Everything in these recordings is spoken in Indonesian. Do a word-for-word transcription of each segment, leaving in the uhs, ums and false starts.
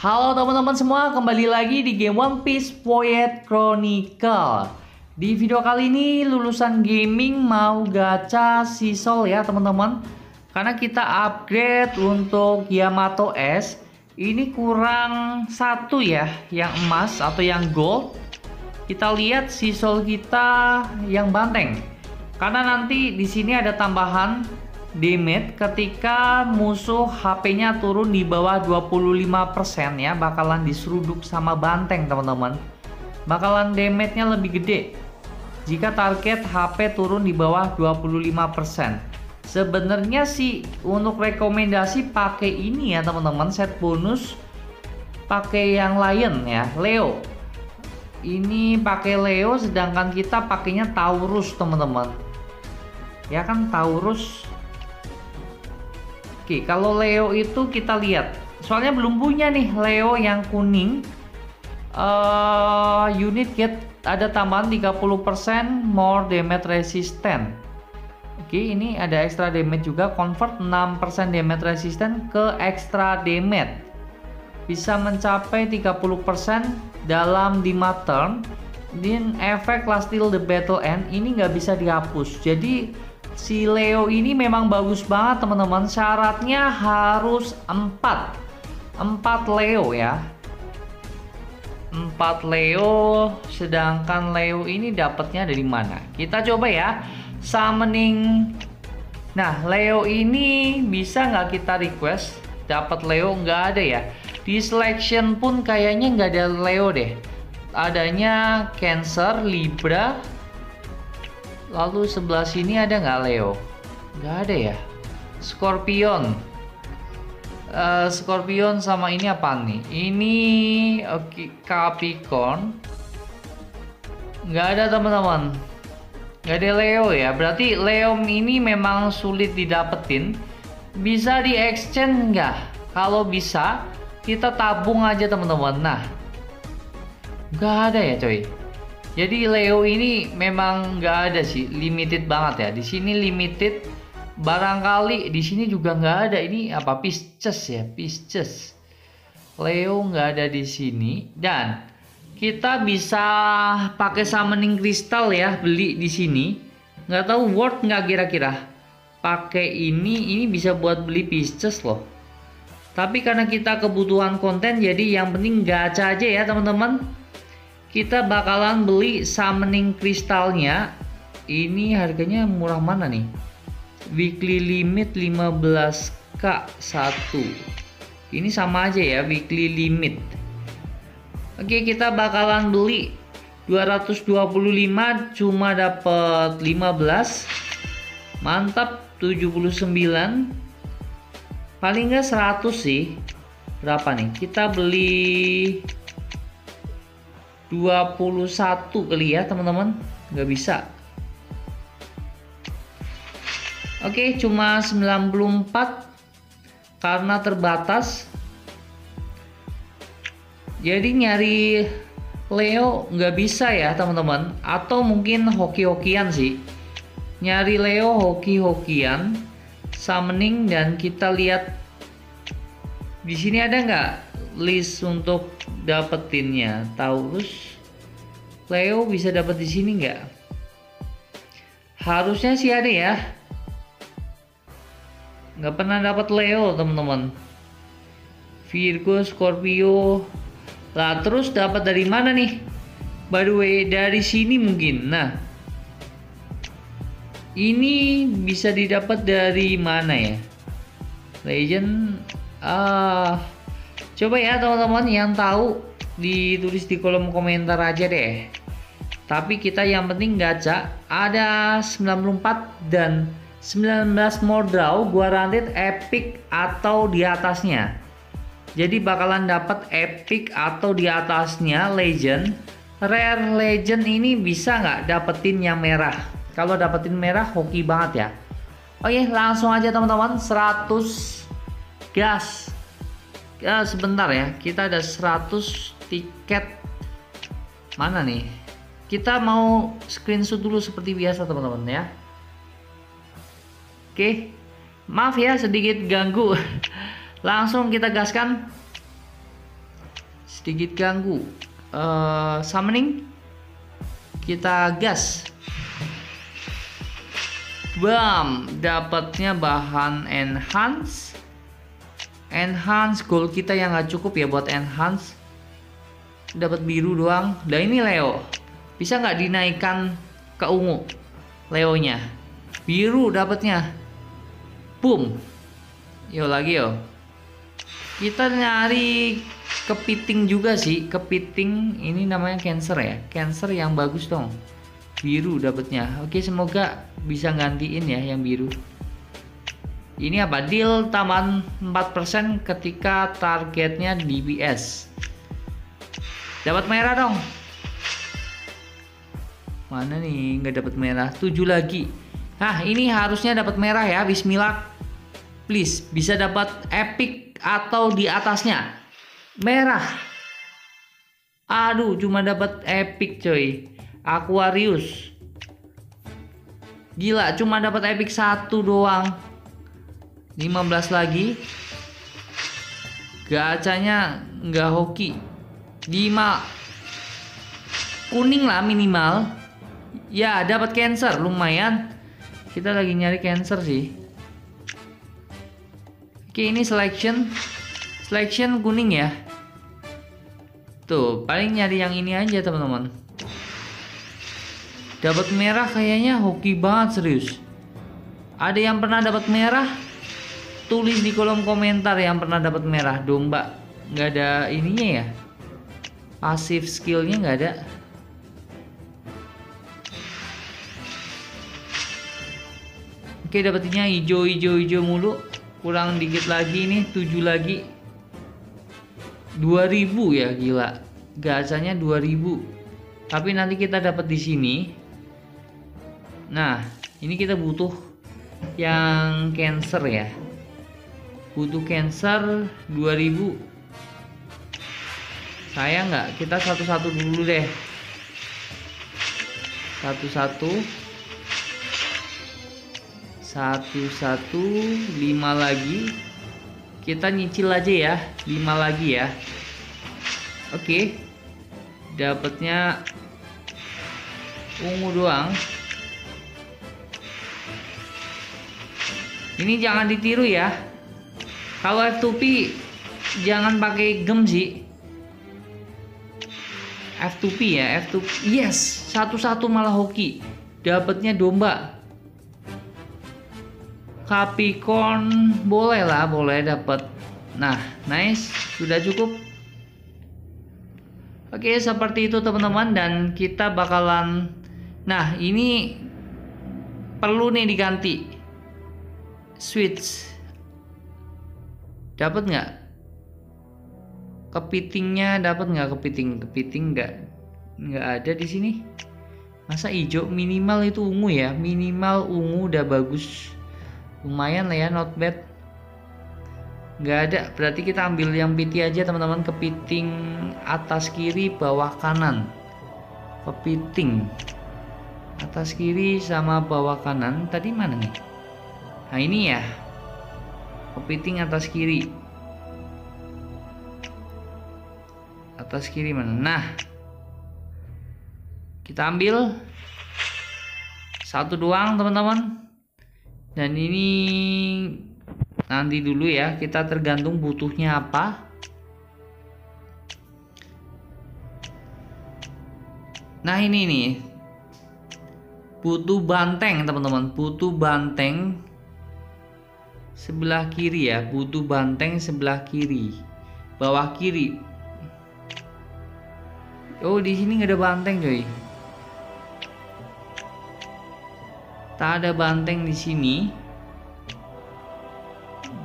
Halo teman-teman semua, kembali lagi di game One Piece Voyage Chronicle. Di video kali ini lulusan gaming mau gacha sisol ya teman-teman, karena kita upgrade untuk Yamato S. Ini kurang satu ya, yang emas atau yang gold. Kita lihat sisol kita yang banteng, karena nanti di sini ada tambahan damage ketika musuh H P-nya turun di bawah dua puluh lima persen ya, bakalan diseruduk sama banteng teman-teman. Bakalan damage-nya lebih gede jika target H P turun di bawah dua puluh lima persen. Sebenarnya sih untuk rekomendasi pakai ini ya teman-teman, set bonus pakai yang lain ya, Leo. Ini pakai Leo, sedangkan kita pakainya Taurus teman-teman. Ya kan Taurus. Oke, kalau Leo itu kita lihat, soalnya belum punya nih Leo yang kuning. Uh, unit get ada tambahan tiga puluh persen more damage resistant. Oke, ini ada extra damage juga, convert enam persen damage resistant ke extra damage. Bisa mencapai tiga puluh persen dalam lima turn. Then effect last till the battle end, ini nggak bisa dihapus. Jadi si Leo ini memang bagus banget teman-teman. Syaratnya harus empat empat Leo ya, empat Leo. Sedangkan Leo ini dapatnya dari mana? Kita coba ya, summoning. Nah Leo ini bisa nggak kita request dapat Leo? Nggak ada ya. Di selection pun kayaknya nggak ada Leo deh. Adanya Cancer, Libra. Lalu sebelah sini ada nggak Leo? Nggak ada ya. Scorpion, uh, Scorpion sama ini apa nih? Ini okay, Capricorn. Nggak ada teman-teman. Nggak ada Leo ya. Berarti Leo ini memang sulit didapetin. Bisa di exchange nggak? Kalau bisa, kita tabung aja teman-teman. Nah, nggak ada ya coy. Jadi Leo ini memang nggak ada sih, limited banget ya. Di sini limited, barangkali di sini juga nggak ada. Ini apa? Pisces ya, Pisces. Leo nggak ada di sini. Dan kita bisa pakai summoning kristal ya, beli di sini. Nggak tahu worth nggak kira-kira? Pakai ini, ini bisa buat beli Pisces loh. Tapi karena kita kebutuhan konten, jadi yang penting gacha aja ya teman-teman. Kita bakalan beli summoning kristalnya. Ini harganya murah mana nih? Weekly limit lima belas K satu. Ini sama aja ya, weekly limit. Oke, kita bakalan beli dua ratus dua puluh lima, cuma dapat lima belas. Mantap, tujuh puluh sembilan. Paling nggak seratus sih. Berapa nih? Kita beli dua puluh satu kali ya teman-teman. Nggak bisa. Oke, cuma sembilan puluh empat karena terbatas. Jadi nyari Leo nggak bisa ya teman-teman. Atau mungkin hoki-hokian sih. Nyari Leo hoki-hokian, summoning. Dan kita lihat di sini ada nggak list untuk dapetinnya? Taurus, Leo bisa dapat di sini nggak? Harusnya sih ada ya. Nggak pernah dapat Leo teman-teman. Virgo, Scorpio. Lah terus dapat dari mana nih? By the way, dari sini mungkin. Nah, ini bisa didapat dari mana ya? Legend. Ah. Uh, Coba ya teman-teman yang tahu ditulis di kolom komentar aja deh. Tapi kita yang penting gacha. Ada sembilan puluh empat dan sembilan belas more draw, guaranteed epic atau di atasnya. Jadi bakalan dapat epic atau di atasnya legend. Rare legend ini bisa nggak dapetin yang merah? Kalau dapetin merah hoki banget ya. Oke, langsung aja teman-teman, seratus gas. Ya, sebentar ya, kita ada seratus tiket. Mana nih? Kita mau screenshot dulu seperti biasa teman-teman ya. Oke, maaf ya sedikit ganggu. Langsung kita gaskan. sedikit ganggu. Uh, summoning, kita gas. Bam, dapatnya bahan enhance. Enhance gold kita yang nggak cukup ya buat enhance. Dapat biru doang. Dan ini Leo. Bisa nggak dinaikkan ke ungu? Leonya. Biru dapatnya. Boom. Yo lagi yo. Kita nyari kepiting juga sih, kepiting ini namanya Cancer ya. Cancer yang bagus dong. Biru dapatnya. Oke, semoga bisa gantiin ya yang biru. Ini apa? Deal tambahan empat persen ketika targetnya D B S. Dapat merah dong. Mana nih nggak dapat merah? tujuh lagi. Nah, ini harusnya dapat merah ya. Bismillah. Please, bisa dapat epic atau di atasnya merah. Aduh, cuma dapat epic coy. Aquarius, gila, cuma dapat epic satu doang. Lima belas lagi. Gacanya nggak hoki. Lima kuning lah minimal ya. Dapat Cancer, lumayan. Kita lagi nyari Cancer sih. Oke, ini selection, selection kuning ya. Tuh, paling nyari yang ini aja teman-teman. Dapat merah kayaknya hoki banget, serius. Ada yang pernah dapat merah? Tulis di kolom komentar yang pernah dapat merah. Domba, nggak ada ininya ya. Pasif skillnya nggak ada. Oke, dapatnya hijau-hijau-hijau mulu. Kurang dikit lagi nih, tujuh lagi. Dua ribu ya, gila. Gacanya dua ribu. Tapi nanti kita dapat di sini. Nah, ini kita butuh yang Cancer ya. Butuh Cancer dua ribu. Saya nggak, kita satu-satu dulu deh. Satu-satu satu satu lima lagi. Kita nyicil aja ya, lima lagi ya. Oke, dapatnya ungu doang. Ini jangan ditiru ya. Kalau F two P jangan pakai gem sih. F two P ya, F two P. Yes, satu-satu malah hoki. Dapatnya domba. Capricorn boleh lah, boleh dapat. Nah, nice, sudah cukup. Oke, seperti itu teman-teman, dan kita bakalan. Nah, ini perlu nih diganti. Switch. Dapat nggak? Kepitingnya dapat nggak? Kepiting, kepiting nggak? Nggak ada di sini. Masa hijau minimal itu ungu ya? Minimal ungu udah bagus. Lumayan lah ya, not bad. Nggak ada, berarti kita ambil yang piti aja teman-teman. Kepiting atas kiri, bawah kanan. Kepiting atas kiri sama bawah kanan. Tadi mana nih? Nah ini ya. Kepiting atas kiri. Atas kiri mana? Nah, kita ambil satu doang teman-teman. Dan ini nanti dulu ya, kita tergantung butuhnya apa. Nah ini nih, butuh banteng teman-teman, butuh banteng sebelah kiri ya, butuh banteng sebelah kiri, bawah kiri. Oh, di sini nggak ada banteng coy. Tak ada banteng di sini.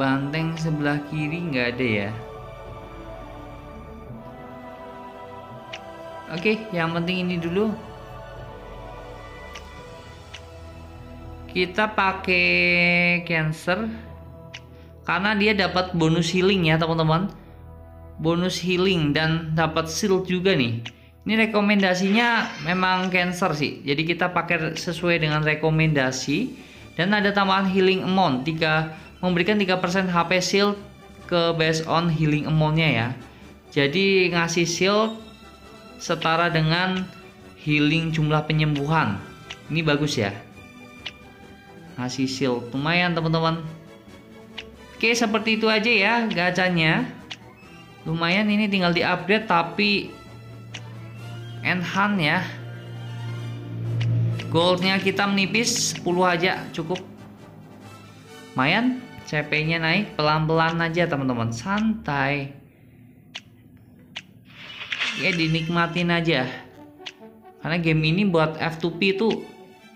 Banteng sebelah kiri nggak ada ya. Oke, yang penting ini dulu. Kita pakai Cancer karena dia dapat bonus healing ya teman-teman. Bonus healing dan dapat shield juga nih. Ini rekomendasinya memang Cancer sih. Jadi kita pakai sesuai dengan rekomendasi. Dan ada tambahan healing amount, tiga, memberikan tiga persen H P shield ke based on healing amountnya ya. Jadi ngasih shield setara dengan healing jumlah penyembuhan. Ini bagus ya, ngasih shield lumayan teman-teman. Oke, seperti itu aja ya gacanya. Lumayan, ini tinggal di update tapi enhance ya. Goldnya kita menipis, sepuluh aja cukup. Lumayan, C P-nya naik pelan-pelan aja teman-teman, santai. Ya dinikmatin aja. Karena game ini buat F two P itu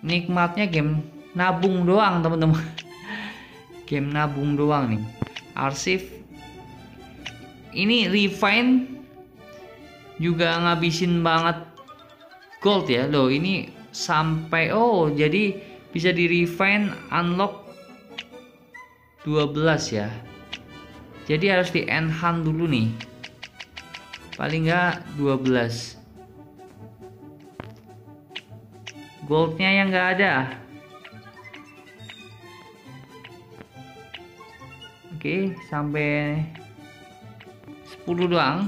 nikmatnya game nabung doang teman-teman. Game nabung doang nih. Arsip ini refine juga ngabisin banget gold ya. Loh, ini sampai oh jadi bisa di refine unlock dua belas ya. Jadi harus di enhance dulu nih. Paling enggak dua belas. Goldnya yang enggak ada. Oke, sampai sepuluh doang.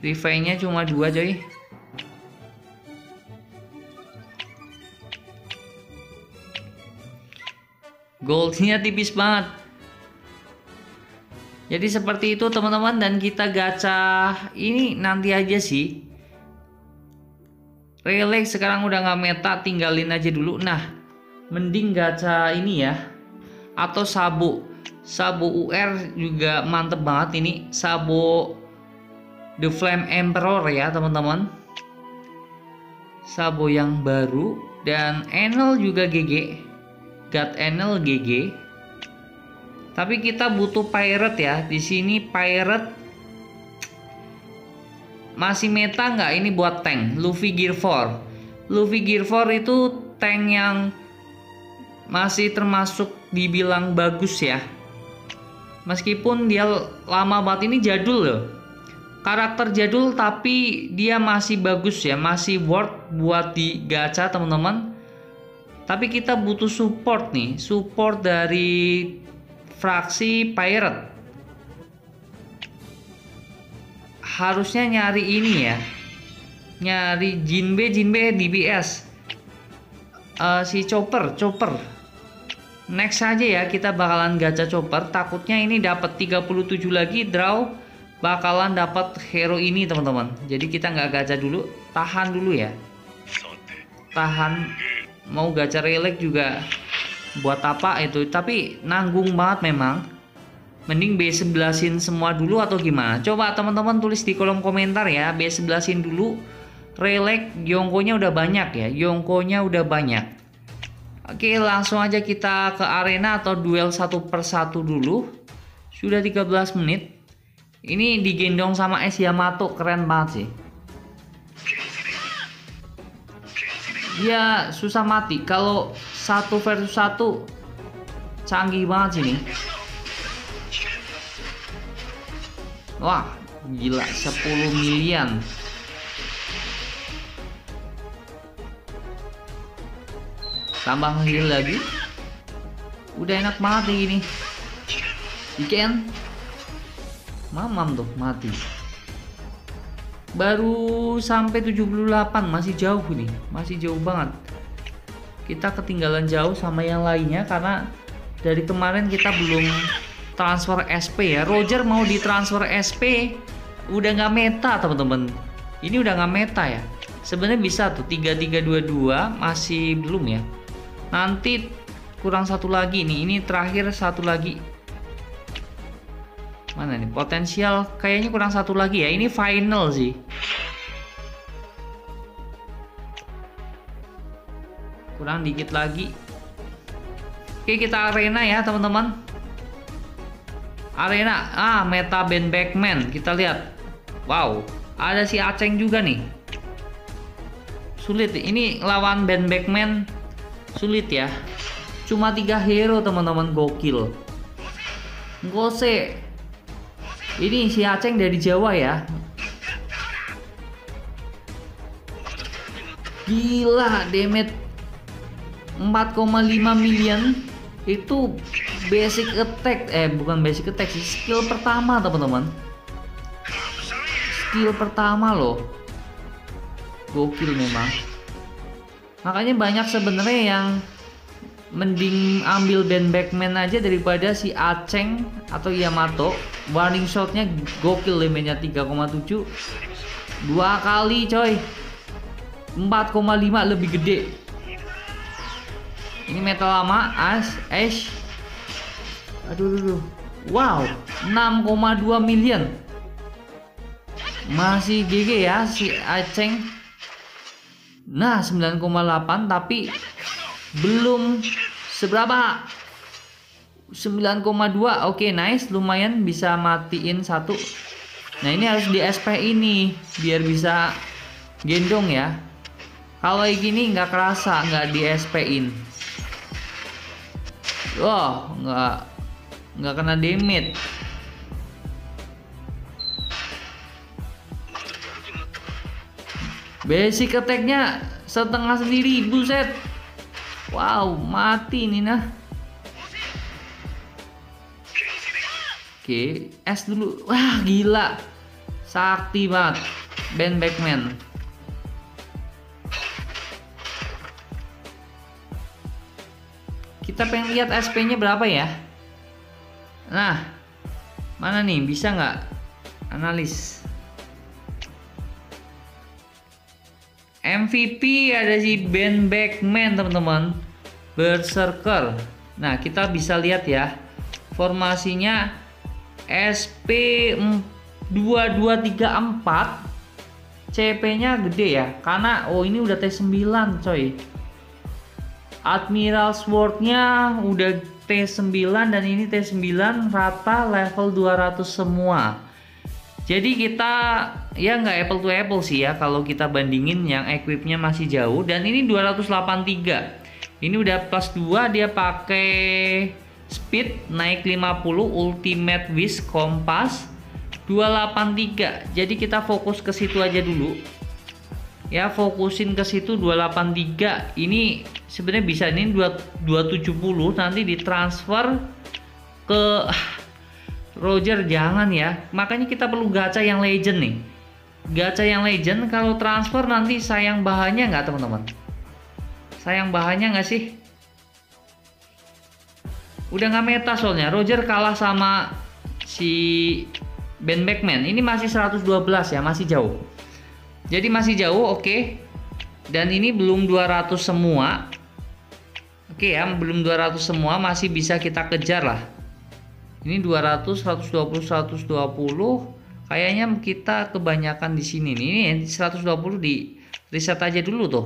Refine-nya cuma dua coy. Goldnya tipis banget. Jadi seperti itu teman-teman, dan kita gacha ini nanti aja sih. Relax, sekarang udah nggak meta, tinggalin aja dulu. Nah, mending gacha ini ya, atau Sabo. Sabo U R juga mantep banget ini. Sabo The Flame Emperor ya teman-teman, Sabo yang baru. Dan Enel juga G G, God Enel G G. Tapi kita butuh pirate ya. Di sini pirate masih meta nggak ini buat tank? Luffy Gear four. Luffy Gear four itu tank yang masih termasuk dibilang bagus ya, meskipun dia lama banget, ini jadul loh, karakter jadul, tapi dia masih bagus ya, masih worth buat di gacha teman-teman. Tapi kita butuh support nih, support dari fraksi pirate. Harusnya nyari ini ya, nyari Jinbei, Jinbei D B S, uh, si Chopper, Chopper. Next aja ya, kita bakalan gacha Chopper. Takutnya ini dapat tiga puluh tujuh lagi draw, bakalan dapat hero ini teman-teman. Jadi kita nggak gacha dulu, tahan dulu ya. Tahan, mau gacha relek juga buat apa itu? Tapi nanggung banget memang. Mending B sebelas-in semua dulu atau gimana? Coba teman-teman tulis di kolom komentar ya, B sebelas-in dulu. Relek, Yonko-nya udah banyak ya, Yonko-nya udah banyak. Oke, langsung aja kita ke arena atau duel satu persatu dulu. Sudah tiga belas menit. Ini digendong sama Siamato, keren banget sih. Dia susah mati. Kalau satu versus satu canggih banget sini. Wah, gila, sepuluh miliar. Tambah heal lagi. Udah enak mati ini. Ikan mamam tuh mati. Baru sampai tujuh puluh delapan, masih jauh nih, masih jauh banget. Kita ketinggalan jauh sama yang lainnya karena dari kemarin kita belum transfer S P ya. Roger mau ditransfer S P, udah nggak meta teman-teman. Ini udah nggak meta ya. Sebenarnya bisa tuh tiga tiga dua dua, masih belum ya. Nanti kurang satu lagi nih, ini terakhir satu lagi. Mana nih potensial? Kayaknya kurang satu lagi ya. Ini final sih. Kurang dikit lagi. Oke, kita arena ya teman-teman. Arena. Ah, meta Ben Beckman. Kita lihat. Wow, ada si Aceng juga nih. Sulit ini lawan Ben Beckman. Sulit ya, cuma tiga hero teman-teman, gokil. Ngose ini si Aceng dari Jawa ya, gila, damage empat koma lima million. Itu basic attack, eh bukan basic attack sih, skill pertama teman-teman. skill pertama loh. Gokil memang. Makanya banyak sebenarnya yang mending ambil Ben Beckman aja daripada si Aceng atau Yamato. Warning shotnya gokil, damage-nya tiga koma tujuh. Dua kali coy, empat koma lima lebih gede. Ini metal lama, as, ash. Aduh, aduh, aduh. Wow, enam koma dua million. Masih G G ya si Aceng. Nah, sembilan koma delapan tapi belum seberapa. sembilan koma dua. Oke, nice, lumayan bisa matiin satu. Nah, ini harus di S P ini biar bisa gendong ya. Kalau yang gini nggak kerasa, nggak di S P-in. Wah, wow, nggak nggak kena damage. Basic attack-nya setengah sendiri, buset. Wow, mati ini nah. Oke, S dulu. Wah, gila. Sakti banget Ben Beckman. Kita pengen lihat S P-nya berapa ya. Nah, mana nih, bisa nggak analis? M V P ada si Ben Beckman teman-teman, Berserker. Nah, kita bisa lihat ya formasinya S P dua dua tiga empat, C P-nya gede ya karena oh ini udah T sembilan coy. Admiral Sword-nya udah T sembilan dan ini T sembilan rata level dua ratus semua. Jadi kita ya nggak apple to apple sih ya kalau kita bandingin yang equipnya masih jauh. Dan ini dua ratus delapan puluh tiga. Ini udah plus dua, dia pakai speed naik lima puluh, ultimate wish, kompas dua ratus delapan puluh tiga. Jadi kita fokus ke situ aja dulu. Ya fokusin ke situ dua ratus delapan puluh tiga. Ini sebenarnya bisa ini dua ratus tujuh puluh nanti ditransfer ke Roger, jangan ya. Makanya kita perlu gacha yang legend nih. Gacha yang legend kalau transfer nanti sayang bahannya nggak teman-teman? Sayang bahannya nggak sih? Udah nggak meta soalnya. Roger kalah sama si Ben Beckman. Ini masih seratus dua belas ya, masih jauh. Jadi masih jauh, oke. Okay. Dan ini belum dua ratus semua. Oke okay ya, belum dua ratus semua, masih bisa kita kejar lah. Ini dua ratus, seratus dua puluh, seratus dua puluh. Kayaknya kita kebanyakan di sini nih. Ini seratus dua puluh di reset aja dulu tuh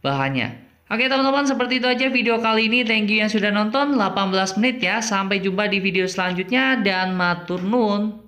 bahannya. Oke teman-teman, seperti itu aja video kali ini. Thank you yang sudah nonton delapan belas menit ya. Sampai jumpa di video selanjutnya dan matur nuwun.